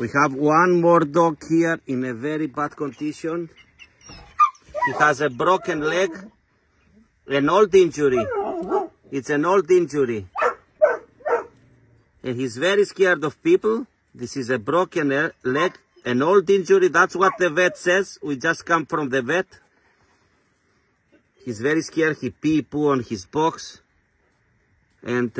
We have one more dog here in a very bad condition. He has a broken leg, an old injury. It's an old injury. And he's very scared of people. This is a broken leg, an old injury. That's what the vet says. We just come from the vet. He's very scared. He pee poo on his box. And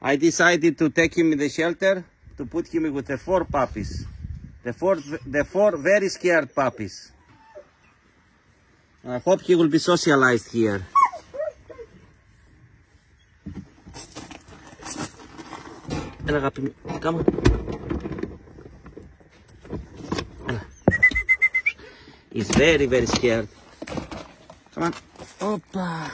I decided to take him in the shelter, to put him with the four puppies. The four very scared puppies. I hope he will be socialized here. Έλα αγάπη μου, κάμα. Έλα. He's very, very scared. Come on. Όπα.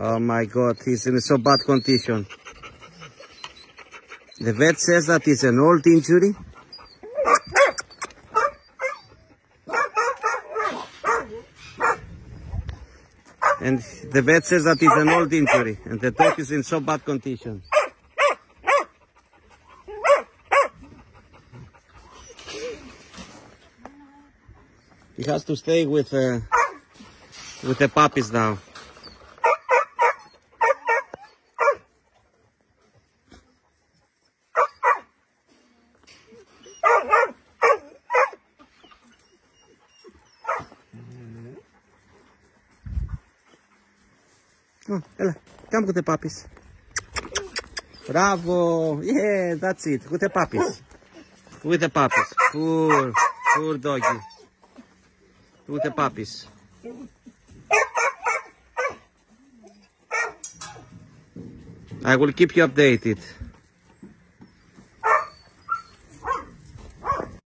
Oh my God, he's in so bad condition. The vet says that it's an old injury. And the vet says that it's an old injury. And the dog is in so bad condition. He has to stay with the puppies now. Oh, έλα, come with the puppies. Bravo! Yeah, that's it. With the puppies. With the puppies. Poor, poor doggy. With the puppies. I will keep you updated.